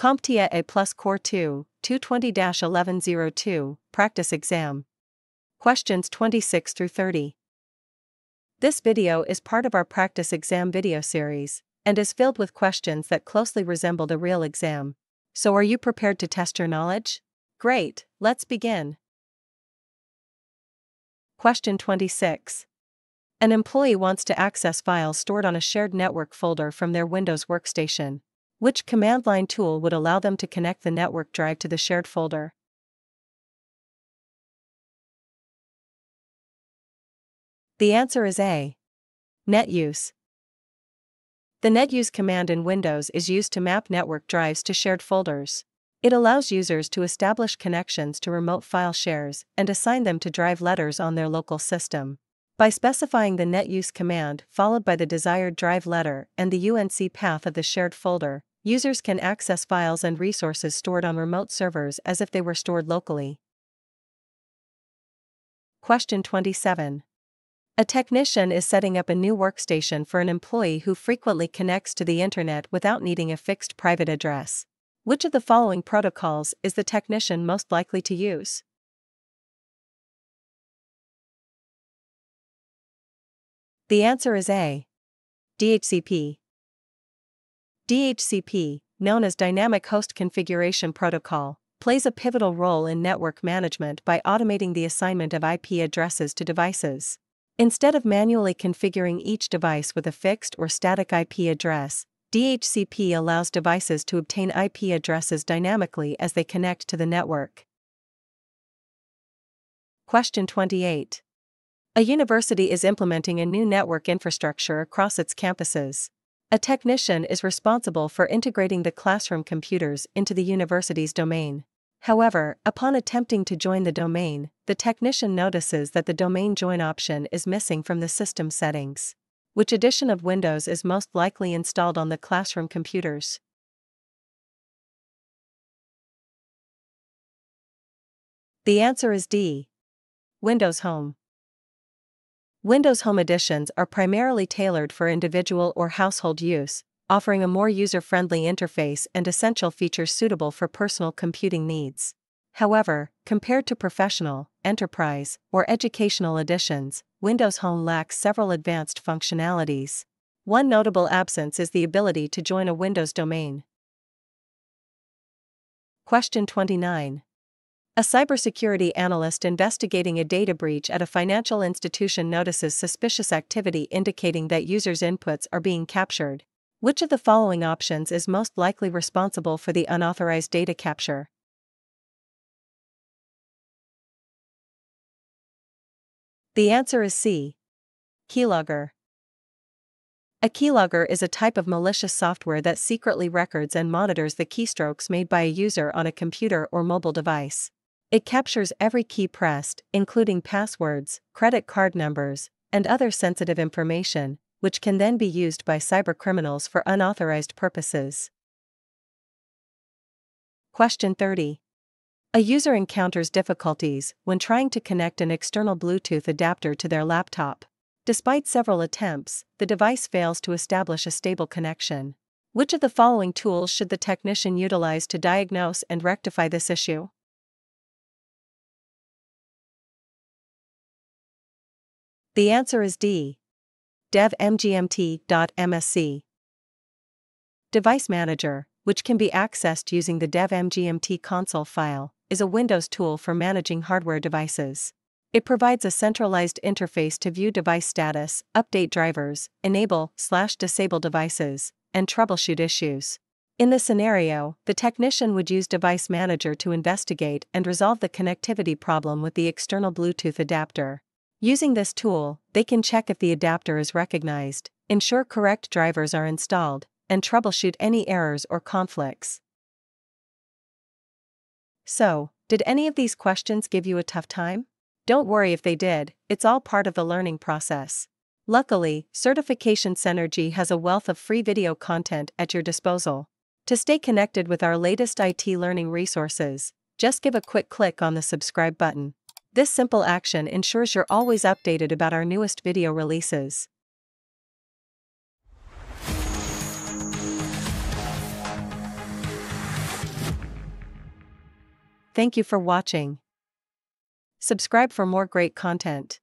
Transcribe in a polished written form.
CompTIA A+ Core 2, 220-1102, Practice Exam. Questions 26 through 30. This video is part of our practice exam video series, and is filled with questions that closely resembled a real exam. So are you prepared to test your knowledge? Great, let's begin. Question 26. An employee wants to access files stored on a shared network folder from their Windows workstation. Which command line tool would allow them to connect the network drive to the shared folder? The answer is A. Net use. The net use command in Windows is used to map network drives to shared folders. It allows users to establish connections to remote file shares and assign them to drive letters on their local system. By specifying the net use command followed by the desired drive letter and the UNC path of the shared folder, users can access files and resources stored on remote servers as if they were stored locally. Question 27. A technician is setting up a new workstation for an employee who frequently connects to the internet without needing a fixed private address. Which of the following protocols is the technician most likely to use? The answer is A. DHCP. DHCP, known as Dynamic Host Configuration Protocol, plays a pivotal role in network management by automating the assignment of IP addresses to devices. Instead of manually configuring each device with a fixed or static IP address, DHCP allows devices to obtain IP addresses dynamically as they connect to the network. Question 28. A university is implementing a new network infrastructure across its campuses. A technician is responsible for integrating the classroom computers into the university's domain. However, upon attempting to join the domain, the technician notices that the domain join option is missing from the system settings. Which edition of Windows is most likely installed on the classroom computers? The answer is D. Windows Home. Windows Home editions are primarily tailored for individual or household use, offering a more user-friendly interface and essential features suitable for personal computing needs. However, compared to professional, enterprise, or educational editions, Windows Home lacks several advanced functionalities. One notable absence is the ability to join a Windows domain. Question 29. A cybersecurity analyst investigating a data breach at a financial institution notices suspicious activity indicating that users' inputs are being captured. Which of the following options is most likely responsible for the unauthorized data capture? The answer is C. Keylogger. A keylogger is a type of malicious software that secretly records and monitors the keystrokes made by a user on a computer or mobile device. It captures every key pressed, including passwords, credit card numbers, and other sensitive information, which can then be used by cybercriminals for unauthorized purposes. Question 30. A user encounters difficulties when trying to connect an external Bluetooth adapter to their laptop. Despite several attempts, the device fails to establish a stable connection. Which of the following tools should the technician utilize to diagnose and rectify this issue? The answer is D. devmgmt.msc. Device Manager, which can be accessed using the devmgmt console file, is a Windows tool for managing hardware devices. It provides a centralized interface to view device status, update drivers, enable/disable devices, and troubleshoot issues. In this scenario, the technician would use Device Manager to investigate and resolve the connectivity problem with the external Bluetooth adapter. Using this tool, they can check if the adapter is recognized, ensure correct drivers are installed, and troubleshoot any errors or conflicts. So, did any of these questions give you a tough time? Don't worry if they did, it's all part of the learning process. Luckily, Certification Synergy has a wealth of free video content at your disposal. To stay connected with our latest IT learning resources, just give a quick click on the subscribe button. This simple action ensures you're always updated about our newest video releases. Thank you for watching. Subscribe for more great content.